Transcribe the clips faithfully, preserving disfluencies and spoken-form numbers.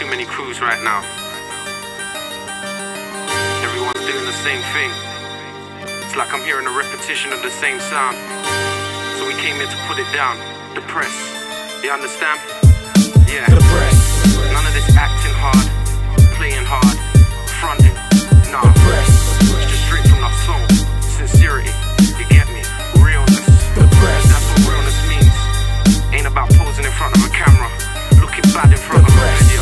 too many crews right now. Everyone's doing the same thing. It's like I'm hearing a repetition of the same sound. So we came here to put it down. The press. You understand? Yeah. The press. None of this acting hard, playing hard, fronting. Nah. The press. It's just straight from our soul. Sincerity. You get me? Realness. The press. That's what realness means. Ain't about posing in front of a camera, looking bad in front of a video.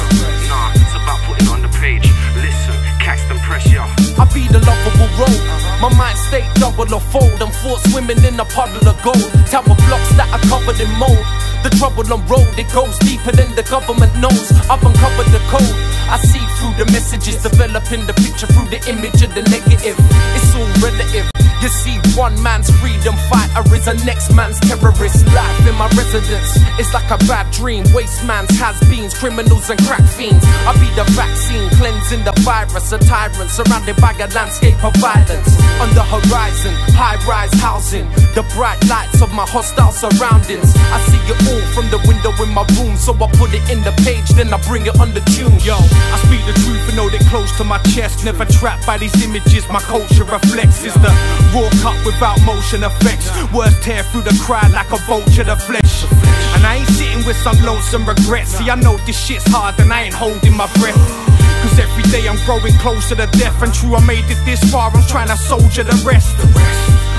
Nah, it's about putting on the page. Listen, catch them pressure. I be the lovable road. My mind stayed double or fold. I'm forced swimming in a puddle of gold. Tower blocks that are covered in mold. The trouble on road, it goes deeper than the government knows. I've uncovered the code. I see through the messages, developing the picture through the image of the negative. It's all relative. You see, one man's freedom fighter is a next man's terrorist. Life in my residence, it's like a bad dream. Waste man's has-beens, criminals and crack fiends. I be the vaccine, cleansing the virus. A tyrant surrounded by a landscape of violence. On the horizon, high-rise housing. The bright lights of my hostile surroundings. I see it all from the window in my room. So I put it in the page, then I bring it on the tune. Yo, I speak the truth and hold it close to my chest. Never trapped by these images, my culture reflects. It's the raw cut without motion effects. Words tear through the cry like a vulture to flesh. And I ain't sitting with some lonesome regrets. See, I know this shit's hard and I ain't holding my breath. Cause every day I'm growing closer to death. And true, I made it this far, I'm trying to soldier the rest.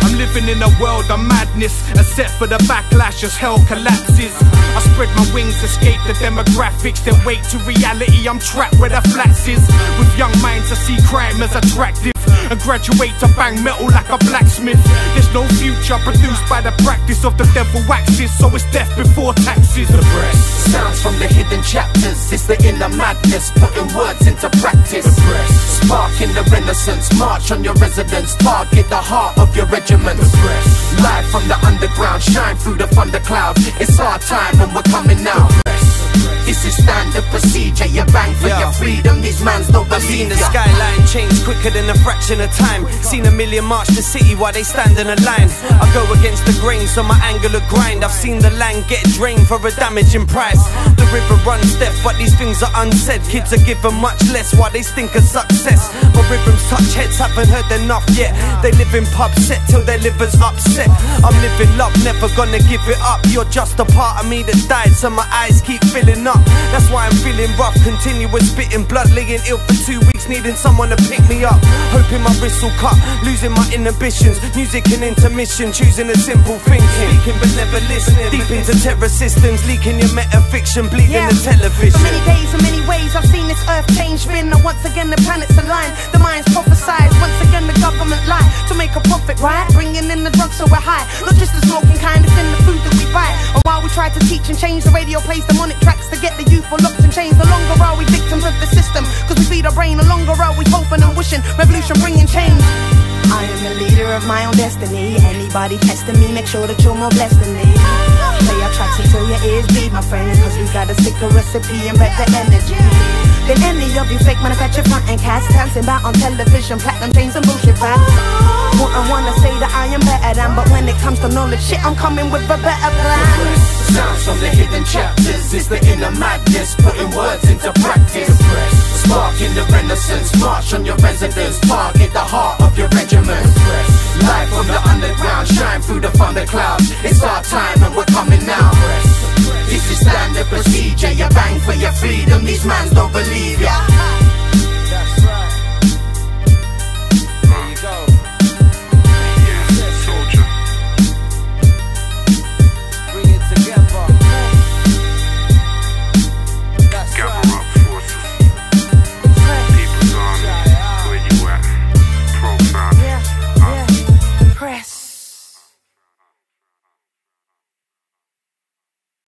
I'm living in a world of madness. Except for the backlash as hell collapses. I spread my wings, escape the demographics. Then wait to reality, I'm trapped where the flats is. With young minds I see crime as attractive. And graduate to bang metal like a blacksmith. There's no future produced by the practice of the devil waxes. So it's death before taxes. The press. Sounds from the hidden chapters. It's the inner madness, putting words into practice. The press. Sparking the renaissance, march on your residence. Target the heart of your regiment. The press. Live from the underground, shine through the thundercloud. It's our time and we're coming now. The press. This is standard procedure, you bang for yeah. your freedom, these mans don't believe. I've seen the ya. Skyline change quicker than a fraction of time. Seen a million march the city while they stand in a line. I go against the grain, so my angle of grind. I've seen the land get drained for a damaging price. The river runs deaf, but these things are unsaid. Kids are given much less while they stink of success. My rhythms touch heads, haven't heard enough yet. They live in pub set till their liver's upset. I'm living love, never gonna give it up. You're just a part of me that died, so my eyes keep filling up. That's why I'm feeling rough, continuous spitting blood, laying ill for two weeks, needing someone to pick me up. Hoping my wrist will cut, losing my inhibitions. Music and intermission, choosing a simple thinking. Speaking but never listening, deep into terror systems, leaking your metafiction, bleeding yeah. the television. For many days and many ways I've seen this earth change. Been once again the planets align, the minds prophesize. Once again the government lie, to make a profit, right? Bringing in the drugs so we're high, not just the smoking kind, it's in the food that we buy. And while we try to teach and change, the radio plays demonic tracks to get the youthful locked and changed. The longer are we victims of the system, cause we feed our brain. The longer are we hoping and wishing revolution bringing change. I am the leader of my own destiny. Anybody testing me, make sure that you're more blessed than me. Play our tracks until your ears bleed, my friend, cause we got a sicker recipe and better energy than any of you fake manufactured front and cast. Dancing by on television, platinum chains and bullshit rap. Wouldn't wanna say that I am better than, but when it comes to knowledge, shit, I'm coming with a better plan. Sounds from the hidden chapters, it's the inner madness, putting words into practice. Sparking the renaissance, march on your residence, target the heart of your regiment. Life from the underground, shine through the thundercloud. It's our time and we're coming now. This is standard procedure, you bang for your freedom, these mans don't believe ya.